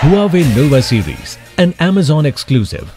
Huawei Nova series, an Amazon exclusive.